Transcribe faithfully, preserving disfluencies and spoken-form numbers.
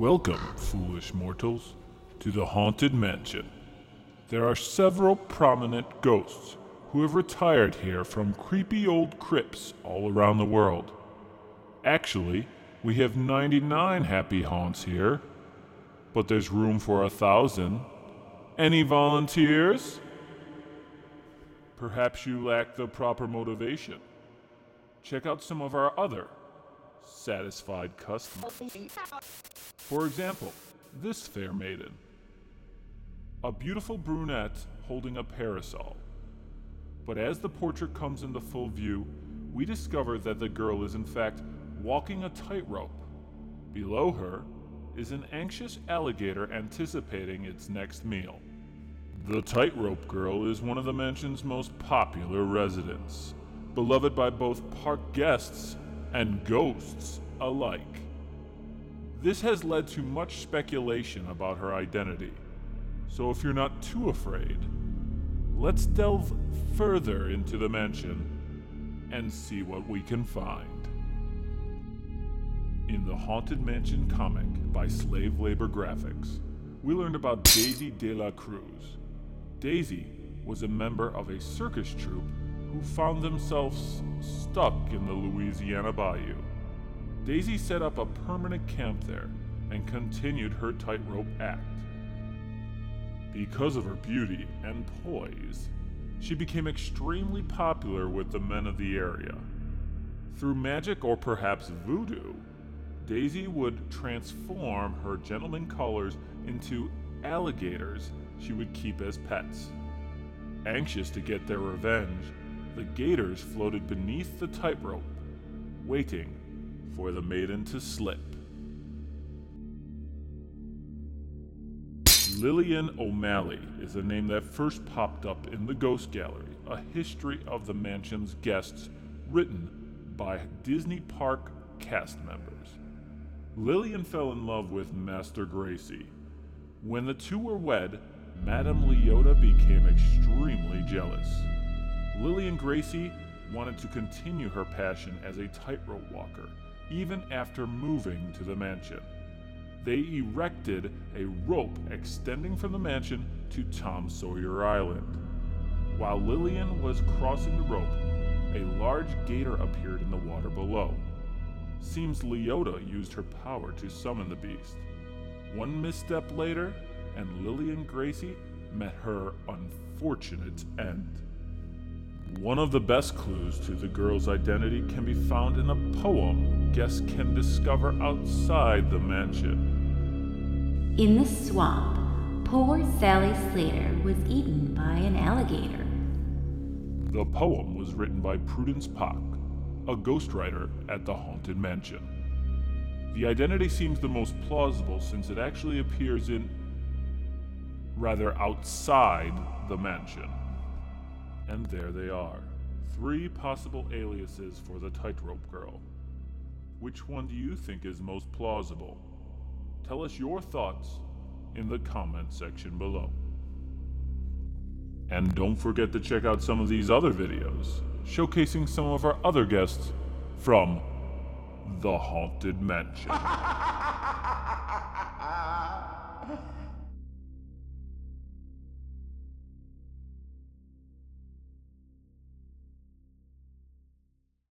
Welcome, foolish mortals, to the Haunted Mansion. There are several prominent ghosts who have retired here from creepy old crypts all around the world. Actually, we have ninety-nine happy haunts here, but there's room for a thousand. Any volunteers? Perhaps you lack the proper motivation. Check out some of our other satisfied customers. For example, this fair maiden. A beautiful brunette holding a parasol. But as the portrait comes into full view, we discover that the girl is in fact walking a tightrope. Below her is an anxious alligator anticipating its next meal. The tightrope girl is one of the mansion's most popular residents, beloved by both park guests and ghosts alike. This has led to much speculation about her identity. So if you're not too afraid, let's delve further into the mansion and see what we can find. In the Haunted Mansion comic by Slave Labor Graphics, we learned about Daisy De La Cruz. Daisy was a member of a circus troupe who found themselves stuck in the Louisiana bayou. Daisy set up a permanent camp there and continued her tightrope act. Because of her beauty and poise, she became extremely popular with the men of the area. Through magic or perhaps voodoo, Daisy would transform her gentleman callers into alligators she would keep as pets. Anxious to get their revenge, the gators floated beneath the tightrope, waiting for the maiden to slip. Lillian O'Malley is a name that first popped up in the Ghost Gallery, a history of the mansion's guests written by Disney Park cast members. Lillian fell in love with Master Gracie. When the two were wed, Madame Leota became extremely jealous. Lillian Gracie wanted to continue her passion as a tightrope walker, even after moving to the mansion. They erected a rope extending from the mansion to Tom Sawyer Island. While Lillian was crossing the rope, a large gator appeared in the water below. Seems Leota used her power to summon the beast. One misstep later, and Lillian Gracie met her unfortunate end. One of the best clues to the girl's identity can be found in a poem guests can discover outside the mansion. In the swamp, poor Sally Slater was eaten by an alligator. The poem was written by Prudence Park, a ghostwriter at the Haunted Mansion. The identity seems the most plausible since it actually appears in, rather outside the mansion. And there they are, three possible aliases for the tightrope girl. Which one do you think is most plausible? Tell us your thoughts in the comment section below. And don't forget to check out some of these other videos, showcasing some of our other guests from the Haunted Mansion.